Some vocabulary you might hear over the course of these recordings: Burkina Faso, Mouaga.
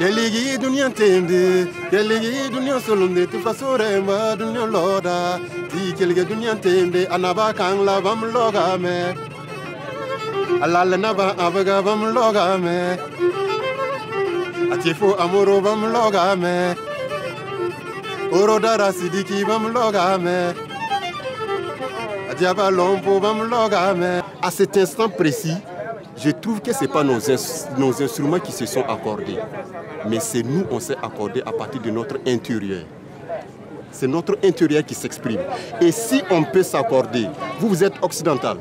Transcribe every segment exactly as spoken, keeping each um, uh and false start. Yeligi dunia tende, yeligi dunia solunde tu fasore ma dunia loda. Di keligi dunia tende, anaba kangla bam loga me. Alal naba abaga bam loga me. Atifo amuro bam loga me. Orodara sidiki bam loga me. À cet instant précis, je trouve que ce n'est pas nos, ins nos instruments qui se sont accordés, mais c'est nous on s'est accordés à partir de notre intérieur. C'est notre intérieur qui s'exprime. Et si on peut s'accorder, vous, vous êtes occidental,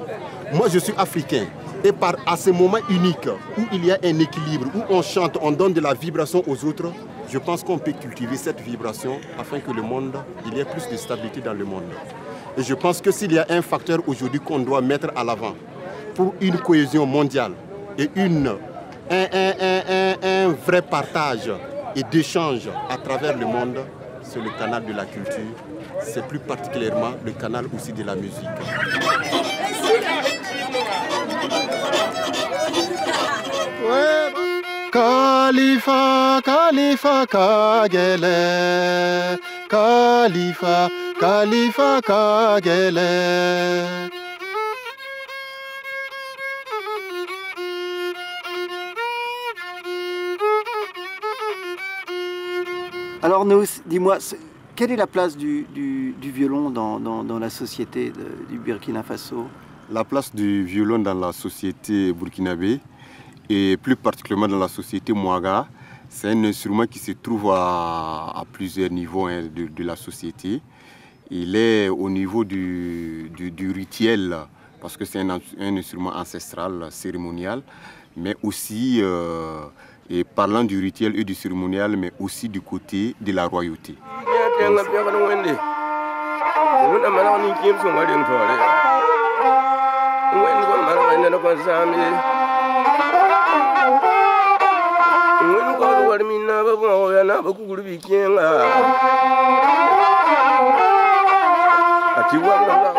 moi je suis africain, et par, à ce moment unique où il y a un équilibre, où on chante, on donne de la vibration aux autres, je pense qu'on peut cultiver cette vibration afin que le monde, il y ait plus de stabilité dans le monde. Et je pense que s'il y a un facteur aujourd'hui qu'on doit mettre à l'avant pour une cohésion mondiale et une, un, un, un, un, un vrai partage et d'échange à travers le monde, c'est le canal de la culture, c'est plus particulièrement le canal aussi de la musique. Khalifa, Khalifa, Kagele, Khalifa, Khalifa, Kagele. Alors, Nous, dis-moi, quelle est la place du, du, du violon dans, dans, dans la société de, du Burkina Faso? La place du violon dans la société burkinabé, et plus particulièrement dans la société Mouaga, c'est un instrument qui se trouve à, à plusieurs niveaux hein, de, de la société. Il est au niveau du, du, du rituel, parce que c'est un, un instrument ancestral, cérémonial, mais aussi, euh, et parlant du rituel et du cérémonial, mais aussi du côté de la royauté. Donc, I